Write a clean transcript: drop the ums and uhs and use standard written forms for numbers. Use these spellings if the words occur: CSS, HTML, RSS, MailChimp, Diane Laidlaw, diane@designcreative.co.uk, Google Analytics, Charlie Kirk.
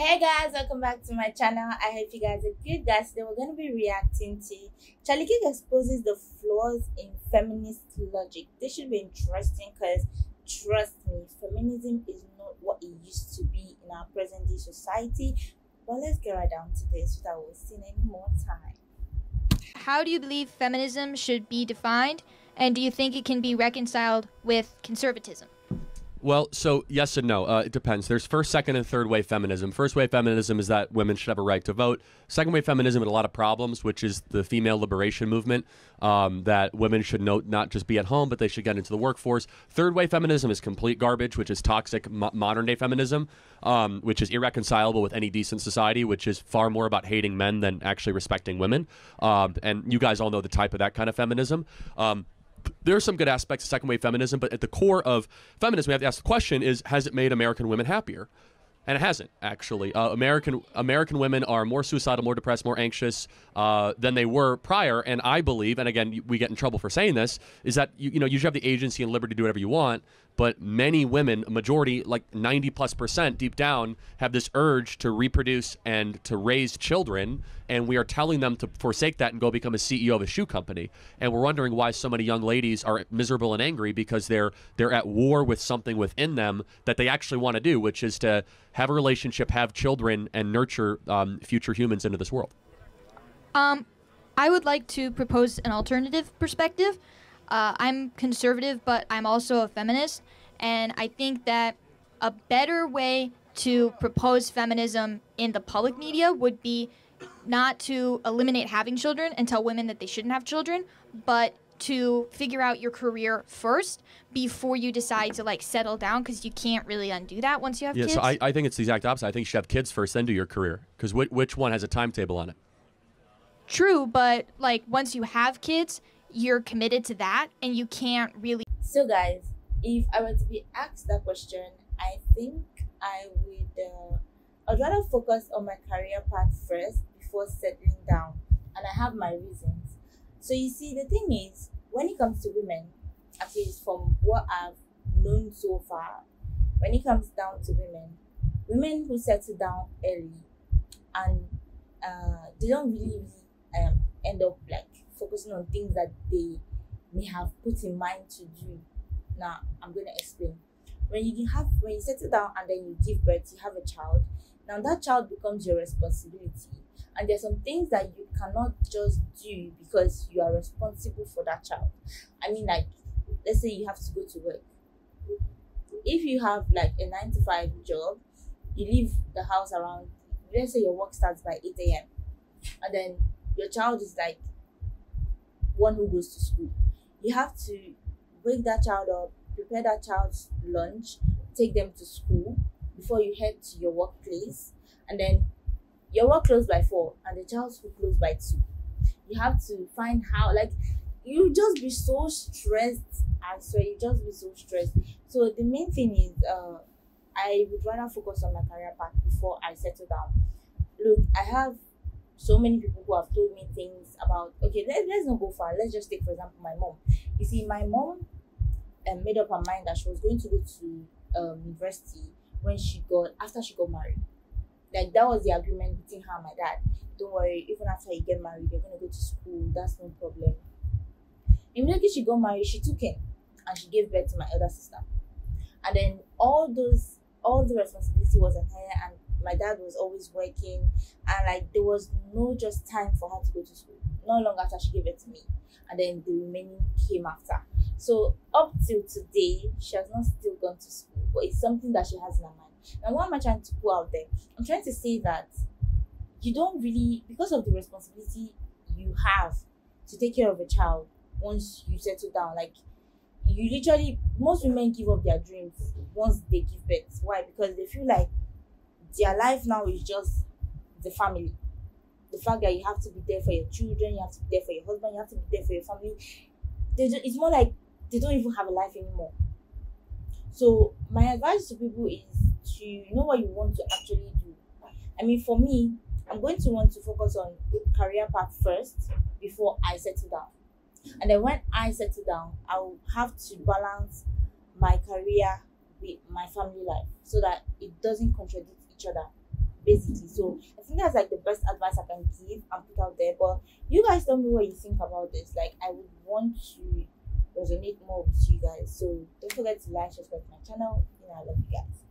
Hey guys, welcome back to my channel. I hope you guys are good. Guys, today we're going to be reacting to Charlie Kirk exposes the flaws in feminist logic. This should be interesting because, trust me, feminism is not what it used to be in our present day society. But let's get right down to this without wasting any more time. How do you believe feminism should be defined, and do you think it can be reconciled with conservatism? Well, so yes and no. It depends. There's first, second, and third wave feminism. First wave feminism is that women should have a right to vote. Second wave feminism had a lot of problems, which is the female liberation movement, that women should not just be at home, but they should get into the workforce. Third wave feminism is complete garbage, which is toxic modern day feminism, which is irreconcilable with any decent society, which is far more about hating men than actually respecting women. And you guys all know the type of that kind of feminism. There are some good aspects of second wave feminism, but at the core of feminism, we have to ask the question is, has it made American women happier? And it hasn't, actually. American women are more suicidal, more depressed, more anxious than they were prior. And I believe, and again, we get in trouble for saying this, is that you should have the agency and liberty to do whatever you want. But many women, a majority, like 90+% deep down, have this urge to reproduce and to raise children. And we are telling them to forsake that and go become a CEO of a shoe company. And we're wondering why so many young ladies are miserable and angry because they're at war with something within them that they actually want to do, which is to have a relationship, have children, and nurture future humans into this world. I would like to propose an alternative perspective. I'm conservative, but I'm also a feminist, and I think that a better way to propose feminism in the public media would be not to eliminate having children and tell women that they shouldn't have children, but to figure out your career first before you decide to like settle down, because you can't really undo that once you have kids. Yeah, so I think it's the exact opposite. I think you should have kids first, then do your career, because which one has a timetable on it? True, but like once you have kids, you're committed to that and you can't really. So guys, if I were to be asked that question, I think I'd rather focus on my career path first before settling down, and I have my reasons. So you see, the thing is, when it comes to women, at least from what I've known so far, when it comes down to women who settle down early and they don't really end up like focusing on things that they may have put in mind to do. Now, I'm going to explain. When you settle down and then you give birth, you have a child. Now that child becomes your responsibility. And there's some things that you cannot just do because you are responsible for that child. I mean, like, let's say you have to go to work. If you have like a 9-to-5 job, you leave the house around, let's say your work starts by 8 a.m. and then your child is like one who goes to school. You have to wake that child up, prepare that child's lunch, take them to school before you head to your workplace, and then your work closes by 4 and the child's school closes by 2. You have to find how, like, you just be so stressed. I swear, you just be so stressed. So the main thing is, I would rather focus on my career path before I settle down. Look, I have so many people who have told me things about, okay, let's not go far. Let's just take, for example, my mom. You see, my mom made up her mind that she was going to go to university after she got married. Like, that was the agreement between her and my dad. Don't worry, even after you get married, you're going to go to school. That's no problem. Immediately she got married, she took him and she gave birth to my elder sister. And then all the responsibility was on her, and my dad was always working, and like there was no just time for her to go to school. Not long after she gave it to me, and then the remaining came after. So up till today, she has not still gone to school, but it's something that she has in her mind. Now, what am I trying to put out there? I'm trying to say that you don't really, because of the responsibility you have to take care of a child once you settle down, like you literally, most women give up their dreams once they give birth. Why? Because they feel like their life now is just the family. The fact that you have to be there for your children, you have to be there for your husband, you have to be there for your family. It's more like they don't even have a life anymore. So my advice to people is to know what you want to actually do. I mean, for me, I'm going to want to focus on career path first before I settle down. And then when I settle down, I'll have to balance my career with my family life so that it doesn't contradict each other. basically. So I think that's like the best advice I can give and put out there. But you guys tell me what you think about this. Like, I would want to resonate more with you guys. So don't forget to like, subscribe to my channel, and I love you guys.